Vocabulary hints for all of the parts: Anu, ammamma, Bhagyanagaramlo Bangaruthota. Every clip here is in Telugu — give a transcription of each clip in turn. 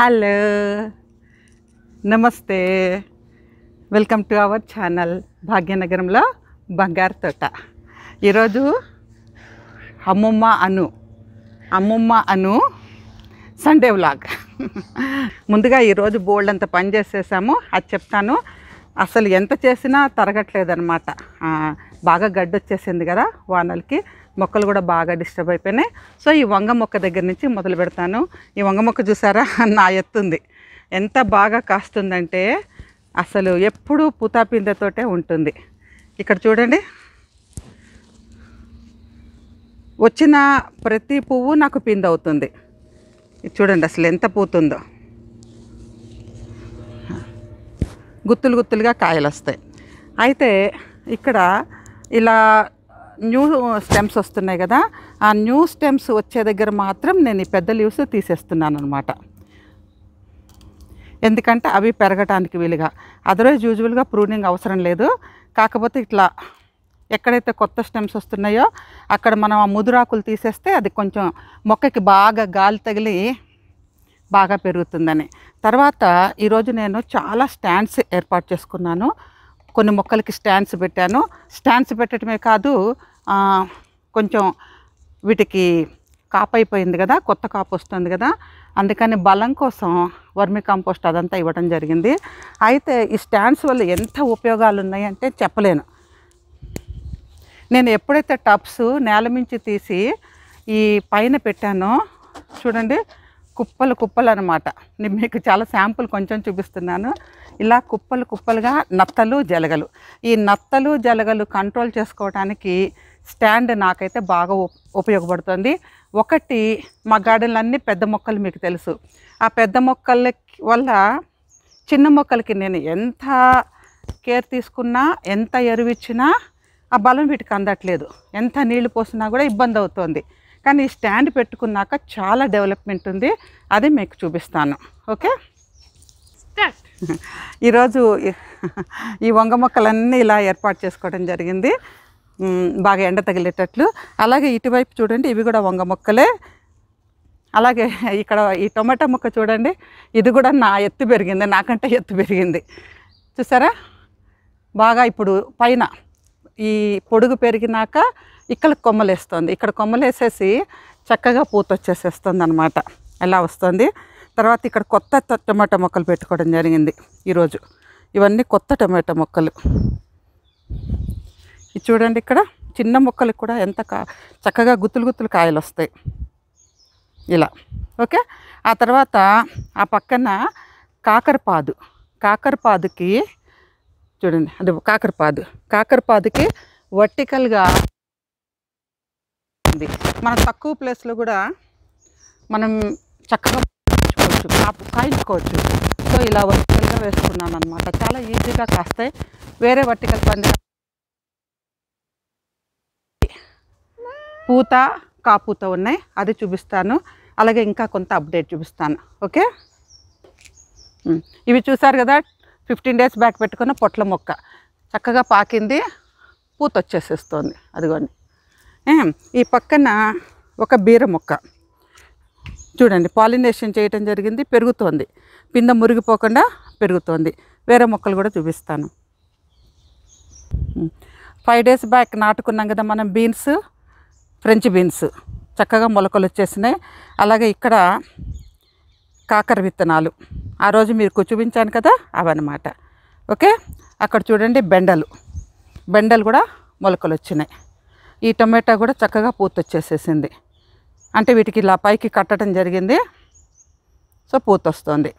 Hello, Namaste. Welcome to our channel Bhagyanagaramlo Bangaruthota. Iroju ammamma Anu Sunday vlog. Munduga iroju bold anta pani chesamu adi cheptanu asalu enta chesina taragatledu anamata baga gaddu vachesindi kada vanaliki మొక్కలు కూడా బాగా డిస్టర్బ్ అయిపోయినాయి సో ఈ వంగ మొక్క దగ్గర నుంచి మొదలు పెడతాను ఈ వంగ మొక్క చూసారా నా ఎత్తుంది ఎంత బాగా కాస్తుందంటే అసలు ఎప్పుడు పూతాపింద తోటే ఉంటుంది ఇక్కడ చూడండి వచ్చిన ప్రతి పువ్వు నాకు పింద అవుతుంది ఇది చూడండి అసలు ఎంత పూతుందో గుత్తులు గుత్తులుగా కాయలు వస్తాయి అయితే ఇక్కడ ఇలా న్యూ స్టెమ్స్ వస్తున్నాయి కదా ఆ న్యూ స్టెమ్స్ వచ్చే దగ్గర మాత్రం నేను ఈ పెద్ద లీవ్స్ తీసేస్తున్నాను అన్నమాట ఎందుకంటే అవి పెరగడానికి వీలుగా అదర్వైజ్ యూజువల్గా ప్రూనింగ్ అవసరం లేదు కాకపోతే ఇట్లా ఎక్కడైతే కొత్త స్టెమ్స్ వస్తున్నాయో అక్కడ మనం ఆ ముదురాకులు తీసేస్తే అది కొంచెం మొక్కకి బాగా గాలి తగిలి బాగా పెరుగుతుందని తర్వాత ఈరోజు నేను చాలా స్టాండ్స్ ఏర్పాటు చేసుకున్నాను కొన్ని మొక్కలకి స్టాండ్స్ పెట్టాను స్టాండ్స్ పెట్టడమే కాదు కొంచెం వీటికి కాపు అయిపోయింది కదా కొత్త కాపు వస్తుంది కదా అందుకని బలం కోసం వర్మి కంపోస్ట్ అదంతా ఇవ్వడం జరిగింది అయితే ఈ స్టాండ్స్ వల్ల ఎంత ఉపయోగాలు ఉన్నాయంటే చెప్పలేను నేను ఎప్పుడైతే టబ్స్ నేల మించి తీసి ఈ పైన పెట్టానో చూడండి కుప్పలు కుప్పలు అన్నమాట నేను మీకు చాలా శాంపుల్ కొంచెం చూపిస్తున్నాను ఇలా కుప్పలు కుప్పలుగా నత్తలు జలగలు ఈ నత్తలు జలగలు కంట్రోల్ చేసుకోవడానికి స్టాండ్ నాకైతే బాగా ఉపయోగపడుతుంది ఒకటి మా గార్డెన్లో అన్నీ పెద్ద మొక్కలు మీకు తెలుసు ఆ పెద్ద మొక్కల వల్ల చిన్న మొక్కలకి నేను ఎంత కేర్ తీసుకున్నా ఎంత ఎరువు ఇచ్చినా ఆ బలం వీటికి అందట్లేదు ఎంత నీళ్లు పోసినా కూడా ఇబ్బంది అవుతుంది కానీ ఈ స్టాండ్ పెట్టుకున్నాక చాలా డెవలప్మెంట్ ఉంది అది మీకు చూపిస్తాను ఓకే ఈరోజు ఈ వంగ మొక్కలన్నీ ఇలా ఏర్పాటు చేసుకోవడం జరిగింది బాగా ఎండ తగిలేటట్లు అలాగే ఇటువైపు చూడండి ఇవి కూడా వంగ మొక్కలే అలాగే ఇక్కడ ఈ టొమాటో మొక్క చూడండి ఇది కూడా నా ఎత్తు పెరిగింది నాకంటే ఎత్తు పెరిగింది చూసారా బాగా ఇప్పుడు పైన ఈ పొడుగు పెరిగినాక ఇక్కడ కొమ్మలు వేస్తుంది ఇక్కడ కొమ్మలు వేసేసి చక్కగా పూత వచ్చేసేస్తుంది అనమాట ఎలా వస్తుంది తర్వాత ఇక్కడ కొత్త టమాటా మొక్కలు పెట్టుకోవడం జరిగింది ఈరోజు ఇవన్నీ కొత్త టమాటా మొక్కలు ఇది చూడండి ఇక్కడ చిన్న మొక్కలకు కూడా ఎంత చక్కగా గుత్తులు గుత్తులు కాయలు వస్తాయి ఇలా ఓకే ఆ తర్వాత ఆ పక్కన కాకరపాదుకి చూడండి అది కాకరపాదుకి వర్టికల్గా ఉంది మన తక్కువ ప్లేస్లో కూడా మనం చక్కగా కాయించుకోవచ్చు సో ఇలా వర్టికల్గా వేసుకున్నాను అనమాట చాలా ఈజీగా కాస్తాయి వేరే వర్టికల్ పంది పూత కాపూత ఉన్నాయి అది చూపిస్తాను అలాగే ఇంకా కొంత అప్డేట్ చూపిస్తాను ఓకే ఇవి చూసారు కదా 15 days బ్యాక్ పెట్టుకున్న పొట్ల మొక్క చక్కగా పాకింది పూత వచ్చేసేస్తుంది అదిగోండి ఈ పక్కన ఒక బీర మొక్క చూడండి పాలినేషన్ చేయటం జరిగింది పెరుగుతోంది పింద మురిగిపోకుండా పెరుగుతోంది వేరే మొక్కలు కూడా చూపిస్తాను 5 days బ్యాక్ నాటుకున్నాం కదా మనం బీన్స్ ఫ్రెంచ్ బీన్స్ చక్కగా మొలకలు వచ్చేసినాయి అలాగే ఇక్కడ కాకర విత్తనాలు ఆ రోజు మీకు చూపించాను కదా అవన్నమాట ఓకే అక్కడ చూడండి బెండలు కూడా మొలకలు వచ్చినాయి ఈ టొమాటో కూడా చక్కగా పూత వచ్చేసేసింది అంటే వీటికి ఇలా పైకి కట్టడం జరిగింది సో పూత వస్తుంది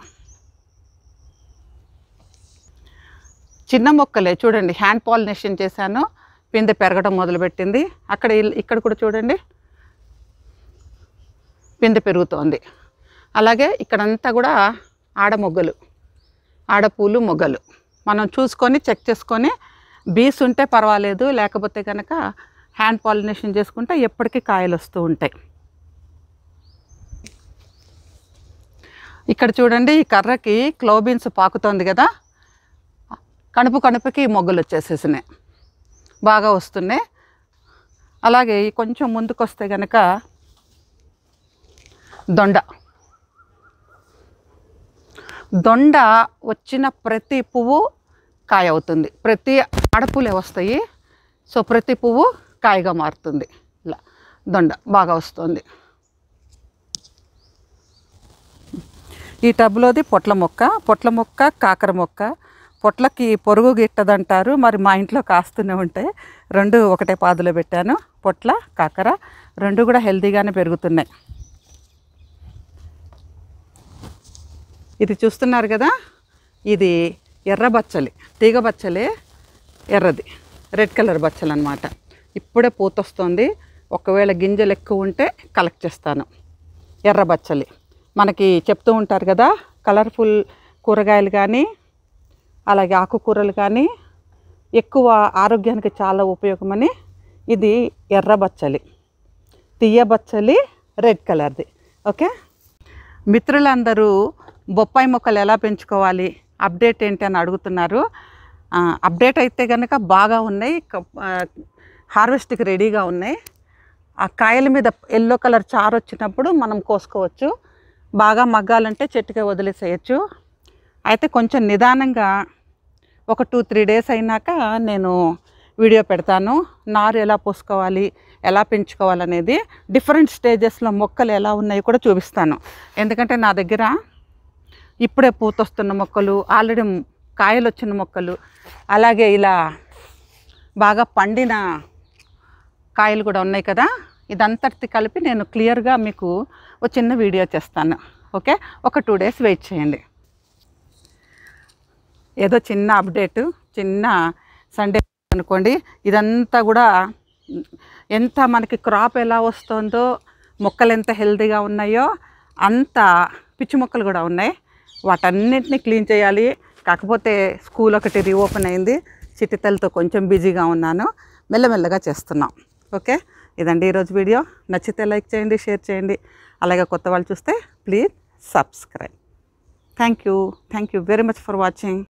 చిన్న మొక్కలే చూడండి హ్యాండ్ పాలినేషన్ చేశాను పిందె పెరగడం మొదలుపెట్టింది అక్కడ ఇక్కడ కూడా చూడండి పిందె పెరుగుతోంది అలాగే ఇక్కడంతా కూడా ఆడమొగ్గలు ఆడపూలు మొగ్గలు మనం చూసుకొని చెక్ చేసుకొని బీస్ ఉంటే పర్వాలేదు లేకపోతే కనుక హ్యాండ్ పాలినేషన్ చేసుకుంటే ఎప్పటికీ కాయలు వస్తూ ఉంటాయి ఇక్కడ చూడండి ఈ కర్రకి క్లోబీన్స్ పాకుతోంది కదా కణుపుకి మొగ్గలు వచ్చేసేసినాయి బాగా వస్తున్నాయి అలాగే కొంచెం ముందుకు వస్తే కనుక దొండ దొండ వచ్చిన ప్రతి పువ్వు కాయ అవుతుంది, ప్రతి అడపులే వస్తాయి. సో ప్రతి పువ్వు కాయగా మారుతుంది. ఇలా దొండ బాగా వస్తుంది. ఈ టబ్లోది పొట్ల మొక్క, పొట్ల మొక్క, కాకర మొక్క. పొట్లకి పొరుగు గిట్టదంటారు, మరి మా ఇంట్లో కాస్తూనే ఉంటాయి. రెండు ఒకటే పాదులో పెట్టాను, పొట్ల కాకర రెండు కూడా హెల్తీగానే పెరుగుతున్నాయి. ఇది చూస్తున్నారు కదా, ఇది ఎర్ర బచ్చలి, తీగ బచ్చలి, ఎర్రది రెడ్ కలర్ బచ్చలు అనమాట. ఇప్పుడే పూతొస్తుంది. ఒకవేళ గింజలు ఎక్కువ ఉంటే కలెక్ట్ చేస్తాను. ఎర్ర బచ్చలి మనకి చెప్తూ ఉంటారు కదా, కలర్ఫుల్ కూరగాయలు కానీ అలాగే ఆకుకూరలు కానీ ఎక్కువ ఆరోగ్యానికి చాలా ఉపయోగమని. ఇది ఎర్ర బచ్చలి, తీయ బచ్చలి, రెడ్ కలర్ది. ఓకే మిత్రులందరూ, బొప్పాయి మొక్కలు ఎలా పెంచుకోవాలి, అప్డేట్ ఏంటి అని అడుగుతున్నారు. అప్డేట్ అయితే కనుక బాగా ఉన్నాయి, హార్వెస్ట్కి రెడీగా ఉన్నాయి. ఆ కాయల మీద ఎల్లో కలర్ చారు వచ్చినప్పుడు మనం కోసుకోవచ్చు. బాగా మగ్గాలంటే చెట్టుకే వదిలేసేయచ్చు. అయితే కొంచెం నిదానంగా ఒక 2-3 డేస్ అయినాక నేను వీడియో పెడతాను. నారు ఎలా పోసుకోవాలి, ఎలా పెంచుకోవాలనేది డిఫరెంట్ స్టేజెస్లో మొక్కలు ఎలా ఉన్నాయో కూడా చూపిస్తాను. ఎందుకంటే నా దగ్గర ఇప్పుడే పూతొస్తున్న మొక్కలు, ఆల్రెడీ కాయలు వచ్చిన మొక్కలు, అలాగే ఇలా బాగా పండిన కాయలు కూడా ఉన్నాయి కదా. ఇదంతటి కలిపి నేను క్లియర్గా మీకు ఒక చిన్న వీడియో చేస్తాను. ఓకే ఒక 2 డేస్ వెయిట్ చేయండి. ఏదో చిన్న అప్డేటు, చిన్న సండే అనుకోండి. ఇదంతా కూడా ఎంత మనకి క్రాప్ ఎలా వస్తుందో, మొక్కలు ఎంత హెల్తీగా ఉన్నాయో, అంత పిచ్చి మొక్కలు కూడా ఉన్నాయి. వాటన్నిటిని క్లీన్ చేయాలి. కాకపోతే స్కూల్ ఒకటి రీఓపెన్ అయింది, చిట్టితలతో కొంచెం బిజీగా ఉన్నాను. మెల్లమెల్లగా చేస్తున్నాం. ఓకే ఇదండి ఈరోజు వీడియో. నచ్చితే లైక్ చేయండి, షేర్ చేయండి. అలాగే కొత్త వాళ్ళు చూస్తే please subscribe. Thank you very much for watching.